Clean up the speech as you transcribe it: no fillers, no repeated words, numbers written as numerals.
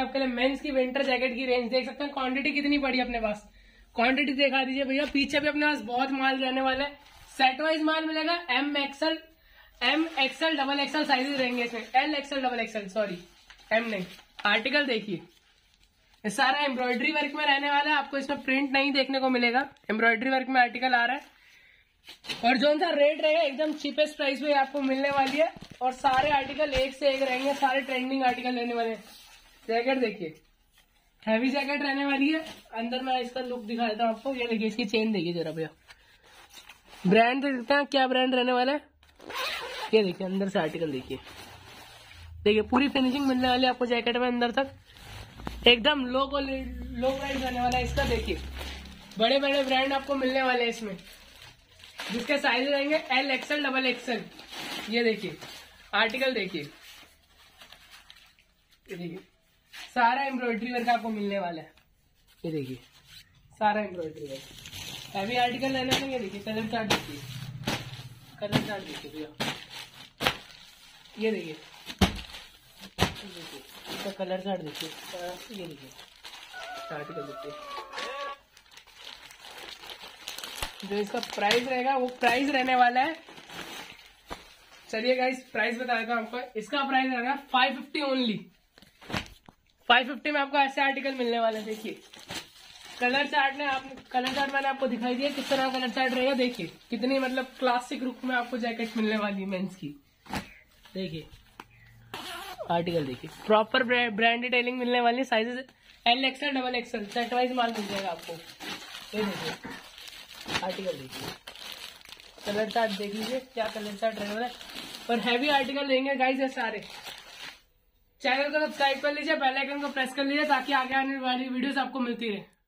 आपके लिए मेंस की विंटर जैकेट की रेंज देख सकते हैं। क्वांटिटी कितनी पड़ी अपने पास, क्वांटिटी दिखा दीजिए भैया। पीछे भी अपने पास बहुत माल रहने वाला है, सेट वाइज माल मिलेगा। M XL double XL sizes रहेंगे इसमें। L XL double XL, sorry M नहीं। आर्टिकल देखिए, सारा एम्ब्रॉयडरी वर्क में रहने वाला है। आपको इसमें प्रिंट नहीं देखने को मिलेगा, एम्ब्रॉयडरी वर्क में आर्टिकल आ रहा है। और जो उनका रेट रहेगा एकदम चीपेस्ट प्राइस में आपको मिलने वाली है। और सारे आर्टिकल एक से एक रहेंगे, सारे ट्रेंडिंग आर्टिकल रहने वाले हैं। जैकेट देखिए, हैवी जैकेट रहने वाली है। अंदर मैं इसका लुक दिखा देता हूँ आपको। ये देखिए, इसकी चेन देखिए जरा भैया। ब्रांड देखते हैं क्या ब्रांड रहने वाला है। ये देखिए अंदर से आर्टिकल देखिए, देखिए पूरी फिनिशिंग मिलने वाली है आपको जैकेट में अंदर तक। एकदम लो प्राइस रहने वाला है इसका। देखिए बड़े बड़े ब्रांड आपको मिलने वाले हैं इसमें, जिसके साइज रहेंगे एल एक्सएल डबल एक्सएल। ये देखिए आर्टिकल देखिए, सारा एम्ब्रॉयडरी वर्क आपको मिलने वाला है। ये देखिए सारा एम्ब्रॉयडरी वर्क, हैवी आर्टिकल रहने वाला है। ये देखिए कलर चार्ट देखिए, कलर चार्ट देखिए भैया। ये देखिए इसका कलर चार्ट देखिए। ये देखिए आर्टिकल देखिए। जो इसका प्राइस रहेगा वो प्राइस रहने वाला है। चलिए गाइस प्राइस बता देता हूँ आपको। इसका प्राइस रहेगा 550 ओनली। 550 में आपको ऐसे आर्टिकल मिलने वाले हैं। देखिए कलर चार्ट ने आप कलर चार्ट मैंने आपको दिखाई दिया किस तरह कलर चार्ट रहेगा। देखिए कितनी मतलब क्लासिक रूप में आपको जैकेट मिलने वाली है मेंस की। देखिए आर्टिकल देखिए, प्रॉपर ब्रांड डिटेलिंग मिलने वाली। Sizes L XL double XL set wise माल मिल जाएगा आपको। ये देखिए आर्टिकल देखिए, कलर चार्ट देख लीजिए क्या कलर चार्ट रहने वाला है। और हैवी आर्टिकल रहेंगे गाइज ये सारे। चैनल को सब्सक्राइब कर लीजिए, बेल आइकन को प्रेस कर लीजिए ताकि आगे आने वाली वीडियोस आपको मिलती रहे।